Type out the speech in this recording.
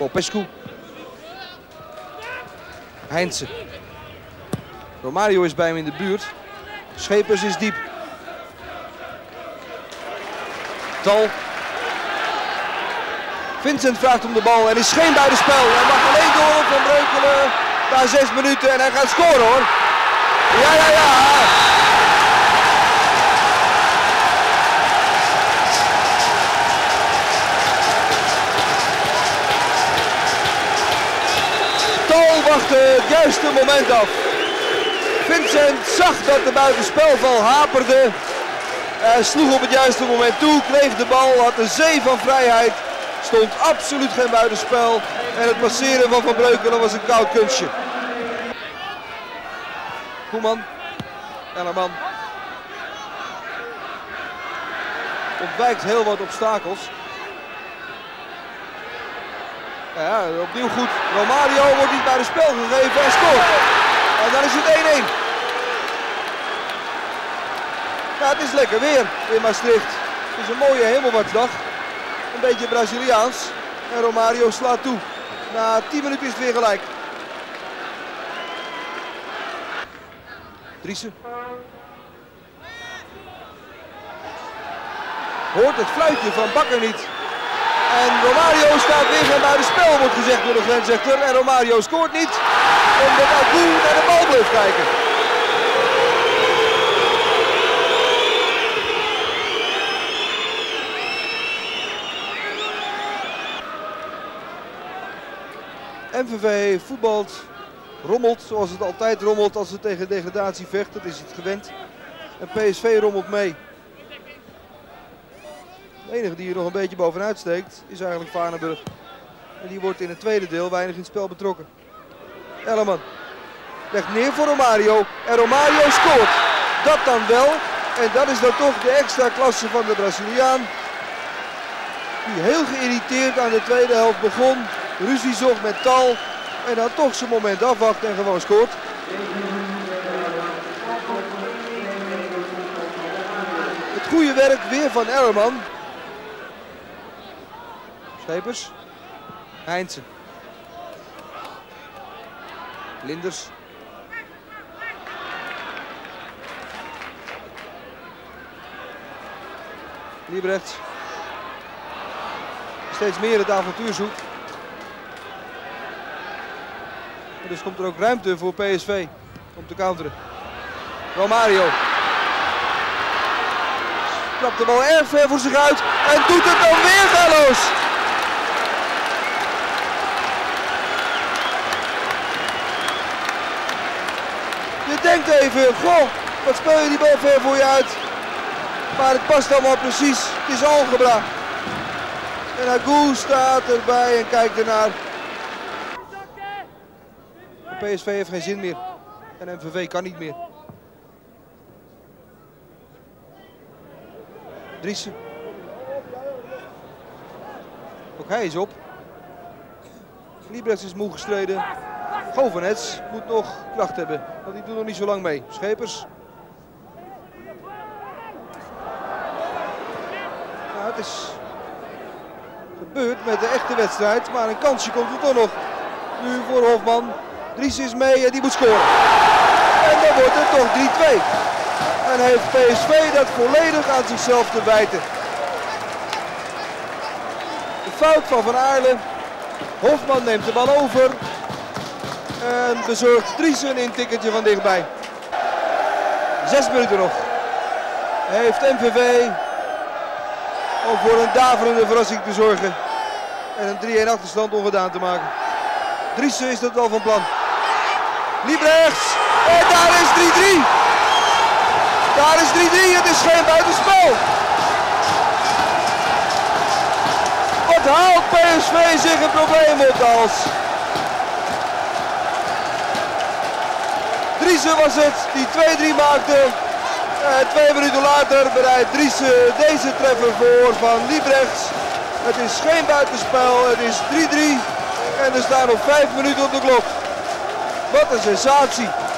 Popescu. Heinze. Romário is bij hem in de buurt. Schepers is diep. Thal. Vincent vraagt om de bal en is geen buitenspel. Hij mag alleen door van Breukelen na 6 minuten en hij gaat scoren hoor. Ja, ja, ja. Thal wachtte het juiste moment af. Vincent zag dat de buitenspelval haperde. Sloeg op het juiste moment toe, kreeg de bal, had een zee van vrijheid. Stond absoluut geen buitenspel en het passeren van Breukelen was een koud kunstje. Koeman, Ellerman. Ontwijkt heel wat obstakels. Ja, opnieuw goed. Romário wordt niet buitenspel gegeven en scoort. En dan is het 1-1. Ja, het is lekker weer in Maastricht. Het is een mooie hemelwaartsdag. Een beetje Braziliaans. En Romário slaat toe. Na 10 minuten is het weer gelijk. Driessen. Hoort het fluitje van Bakker niet. En Romário staat weer en buitenspel wordt gezegd door de grensrechter. En Romário scoort niet. Omdat Agu naar de bal blijft kijken. MVV voetbalt, rommelt zoals het altijd rommelt als het tegen degradatie vecht. Dat is het gewend. En PSV rommelt mee. De enige die hier nog een beetje bovenuit steekt is eigenlijk Vanenburg. En die wordt in het tweede deel weinig in het spel betrokken. Ellerman legt neer voor Romário. En Romário scoort. Dat dan wel. En dat is dan toch de extra klasse van de Braziliaan. Die heel geïrriteerd aan de tweede helft begon. Ruzie zocht met Thal en dan toch zijn moment afwacht en gewoon scoort. Het goede werk weer van Ellerman. Schepers. Heinze. Linders. Libregts. Steeds meer het avontuur zoekt. Dus komt er ook ruimte voor PSV om te counteren. Romário klapt de bal erg ver voor zich uit en doet het dan weer galos. Je denkt even, goh, wat speel je die bal ver voor je uit. Maar het past allemaal precies, het is algebra. En Agu staat erbij en kijkt ernaar. PSV heeft geen zin meer en MVV kan niet meer. Driessen. Ook hij is op. Libregts is moe gestreden. Govenets moet nog kracht hebben, want die doet nog niet zo lang mee. Schepers. Nou, het is gebeurd met de echte wedstrijd, maar een kansje komt er toch nog. Nu voor Hofman. Driessen is mee en die moet scoren. En dan wordt het toch 3-2. En heeft PSV dat volledig aan zichzelf te wijten. De fout van Aarle. Hofman neemt de bal over. En bezorgt Driessen een tikkertje van dichtbij. 6 minuten nog. Heeft MVV om voor een daverende verrassing te zorgen. En een 3-1 achterstand ongedaan te maken. Driessen is dat wel van plan. Libregts. En daar is 3-3. Daar is 3-3. Het is geen buitenspel. Wat haalt PSV zich een probleem op de hals? Driessen was het die 2-3 maakte. 2 minuten later bereidt Driessen deze treffer voor van Libregts. Het is geen buitenspel. Het is 3-3. En er staan nog 5 minuten op de klok. Wat een sensatie.